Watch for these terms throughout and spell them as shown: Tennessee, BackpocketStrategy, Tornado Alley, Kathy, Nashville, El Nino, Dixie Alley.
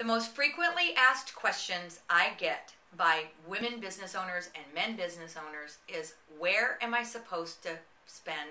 The most frequently asked questions I get by women business owners and men business owners is, where am I supposed to spend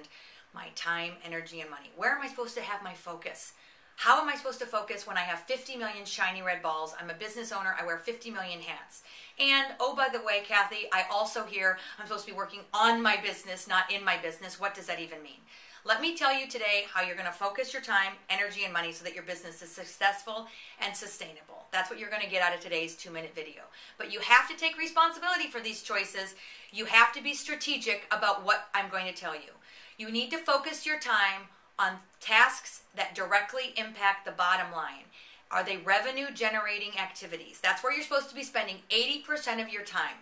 my time, energy, and money? Where am I supposed to have my focus? How am I supposed to focus when I have 50 million shiny red balls? I'm a business owner. I wear 50 million hats. And, oh, by the way, Kathy, I also hear I'm supposed to be working on my business, not in my business. What does that even mean? Let me tell you today how you're going to focus your time, energy, and money so that your business is successful and sustainable. That's what you're going to get out of today's 2-minute video. But you have to take responsibility for these choices. You have to be strategic about what I'm going to tell you. You need to focus your time on tasks that directly impact the bottom line. Are they revenue-generating activities? That's where you're supposed to be spending 80% of your time.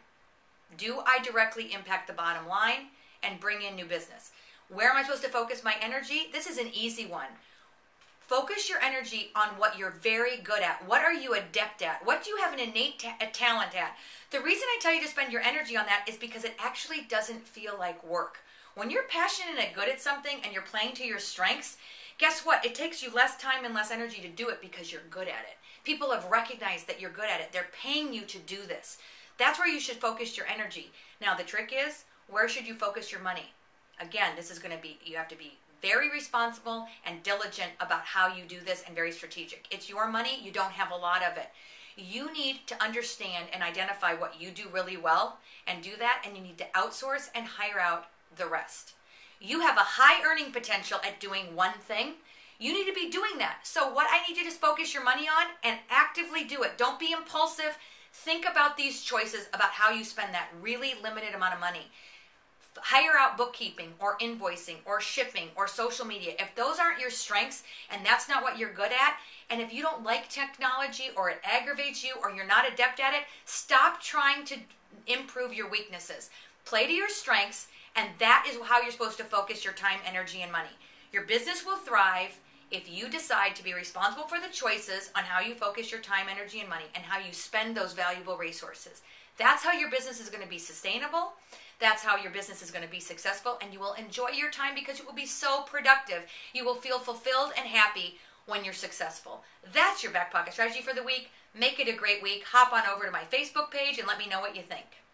Do I directly impact the bottom line and bring in new business? Where am I supposed to focus my energy? This is an easy one. Focus your energy on what you're very good at. What are you adept at? What do you have an innate talent at? The reason I tell you to spend your energy on that is because it actually doesn't feel like work. When you're passionate and good at something and you're playing to your strengths, guess what? It takes you less time and less energy to do it because you're good at it. People have recognized that you're good at it. They're paying you to do this. That's where you should focus your energy. Now, the trick is, where should you focus your money? Again, this is going to be, you have to be very responsible and diligent about how you do this and very strategic. It's your money. You don't have a lot of it. You need to understand and identify what you do really well and do that, and you need to outsource and hire out the rest. You have a high earning potential at doing one thing. You need to be doing that. So what I need you to focus your money on and actively do it. Don't be impulsive. Think about these choices about how you spend that really limited amount of money. Hire out bookkeeping or invoicing or shipping or social media. If those aren't your strengths and that's not what you're good at, and if you don't like technology or it aggravates you or you're not adept at it, stop trying to improve your weaknesses. Play to your strengths, and that is how you're supposed to focus your time, energy, and money. Your business will thrive if you decide to be responsible for the choices on how you focus your time, energy, and money and how you spend those valuable resources. That's how your business is going to be sustainable. That's how your business is going to be successful, and you will enjoy your time because it will be so productive. You will feel fulfilled and happy when you're successful. That's your Back Pocket Strategy for the week. Make it a great week. Hop on over to my Facebook page and let me know what you think.